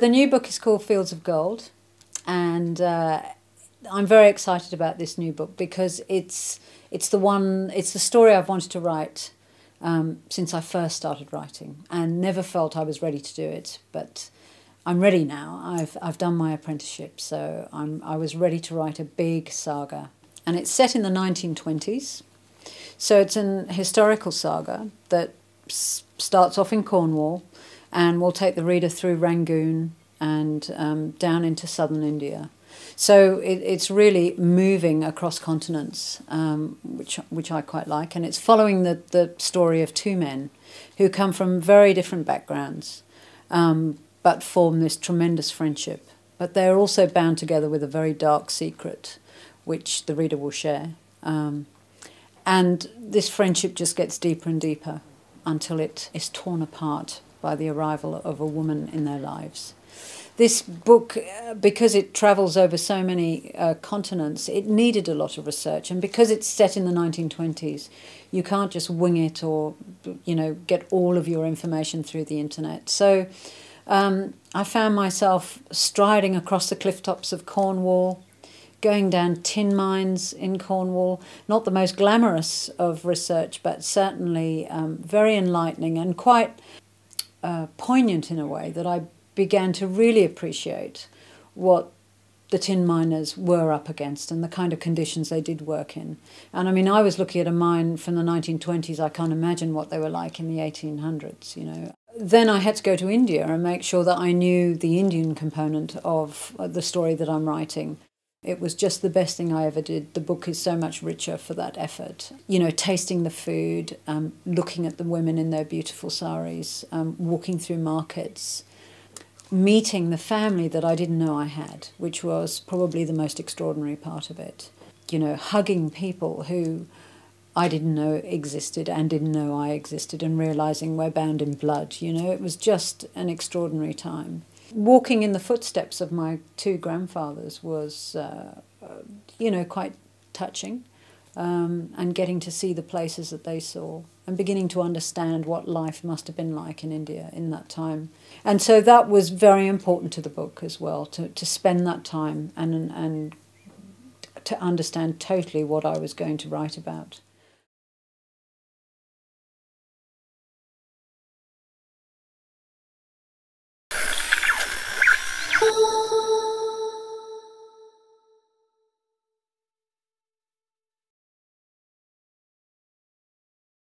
The new book is called Fields of Gold, and I'm very excited about this new book because it's the story I've wanted to write since I first started writing, and never felt I was ready to do it. But I'm ready now. I've done my apprenticeship, so I was ready to write a big saga, and it's set in the 1920s. So it's an historical saga that starts off in Cornwall and will take the reader through Rangoon and down into southern India. So it's really moving across continents, which I quite like. And it's following the story of two men who come from very different backgrounds, but form this tremendous friendship. But they're also bound together with a very dark secret, which the reader will share. And this friendship just gets deeper and deeper until it is torn apart by the arrival of a woman in their lives. This book, because it travels over so many continents, it needed a lot of research, and because it's set in the 1920s, you can't just wing it or, you know, get all of your information through the internet. So I found myself striding across the clifftops of Cornwall, going down tin mines in Cornwall. Not the most glamorous of research, but certainly very enlightening and quite poignant in a way that I began to really appreciate what the tin miners were up against and the kind of conditions they did work in. And I mean, I was looking at a mine from the 1920s, I can't imagine what they were like in the 1800s, you know. Then I had to go to India and make sure that I knew the Indian component of the story that I'm writing. It was just the best thing I ever did. The book is so much richer for that effort. You know, tasting the food, looking at the women in their beautiful saris, walking through markets, meeting the family that I didn't know I had, which was probably the most extraordinary part of it. You know, hugging people who I didn't know existed and didn't know I existed, and realising we're bound in blood, you know. It was just an extraordinary time. Walking in the footsteps of my two grandfathers was, you know, quite touching, and getting to see the places that they saw and beginning to understand what life must have been like in India in that time. And so that was very important to the book as well, to spend that time and to understand totally what I was going to write about.